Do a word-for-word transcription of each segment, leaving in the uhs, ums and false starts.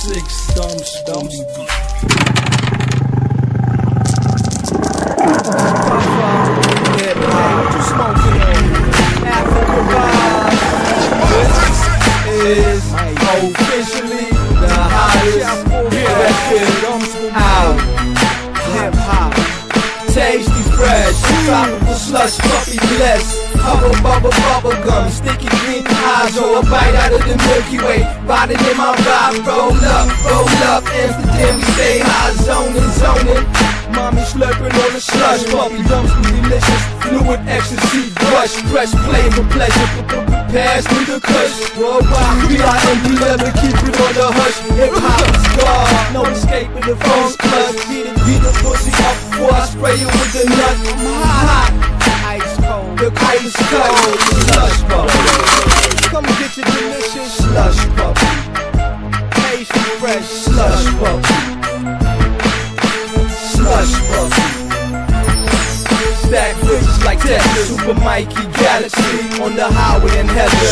Six thumbs, thumbs. Hip hop, you smoking on Africa vibes. This is officially the hottest. Hear that shit out. Hip hop, tasty fresh, tropical slush puppy blessed. Hubba bubba bubba gum, sticky green eyes, oh, a bite out of the Milky Way. Riding in my vibe, roll up, roll up, Amsterdam, we stay high, zoning, zoning. Mommy slurping on the slush, puppy dumps be delicious, fluid ecstasy, rush, fresh play for pleasure. Pass me the cush, worldwide, P I M P, never keep it on the hush. Hip hop is gone, no escaping the phone's clutch. Beat it, beat the pussy up before I spray it with the nut. I'm hot. The ice cold slush puppy. Come and get your delicious slush puppy. Tasty fresh slush puppy. Slush puppy. Stack bitches like that. Super Mikey Galaxy on the highway in heaven.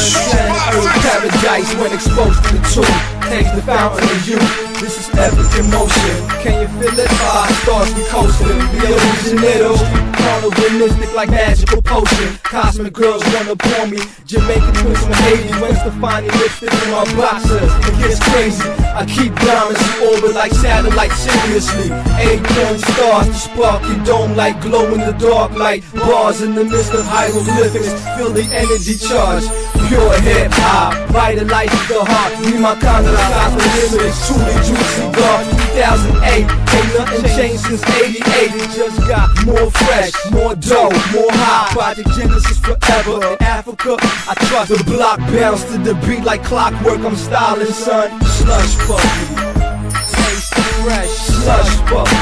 Earth paradise when exposed to the truth. Takes the fountain of youth. This is epic emotion, can you feel it? Five stars we coastin', Rio de Janeiro, carnivalistic like magical potion. Cosmic girls wanna pour me, Jamaican twins from Haiti. When's the finding lipstick in my boxer? It gets crazy, I keep diamonds in orbit like satellites seriously. Eight-point stars to spark your dome like glow in the dark light. Bars in the midst of hieroglyphics, feel the energy charge. Pure hip-hop, vitalizes the heart. Me, my kind of cosmolimics, truly juicy guard. Two thousand eight, ain't nothing changed since eighty-eight. It just got more fresh, more dough, more high. Project G N S S forever. In Africa, I trust the block bounce to the beat like clockwork. I'm styling, son. Slush puppy, taste fresh. Slush puppy,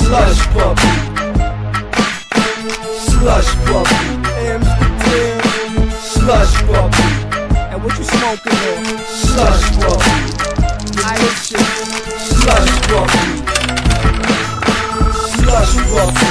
slush puppy, slush puppy. Slush puppy. And what you smoking on? Slush puppy. I shit. Slush puppy. Slush puppy.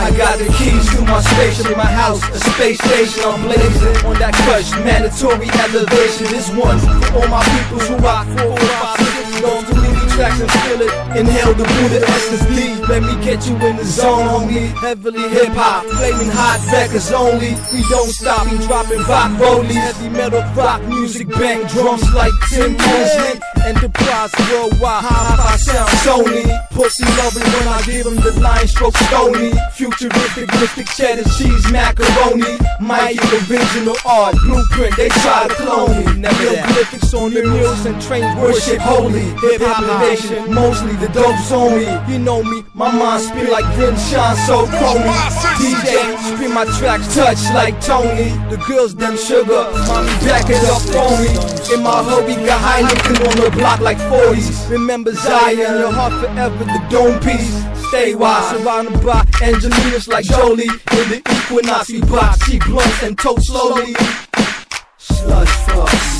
I got the keys to my station in my house, a space station. I'm blazing on that crush, mandatory elevation. This one for all my peoples who rock four, five, six, don't do any tracks and feel it. Inhale the Buddha essence, leave. Let me get you in the zone, homie. Heavily hip-hop, flaming hot records only. We don't stop, we dropping rock rollies. Heavy metal, rock music, bang drums like Timbaland. Enterprise worldwide, high-five sound Sony. Pussy loving when I give him the line stroke stony. Futuristic, mystic cheddar cheese, macaroni. Mighty original art, blueprint, they try to clone me. Neoglyphics on your mules and train worship holy. Hip-hop nation, mostly the dope's on me. You know me, my mind spit like Grinshine, so crony. D J, spin my tracks, touch like Tony. The girls, them sugar, mommy back it up for me. In my hubby, got high looking on the block like forties. Remember Zion, your heart forever, the dome piece. Stay wide, surrounded by Angelinas like Jolie. In the equinox, we box, she blunts and tote slowly. Slush fuck.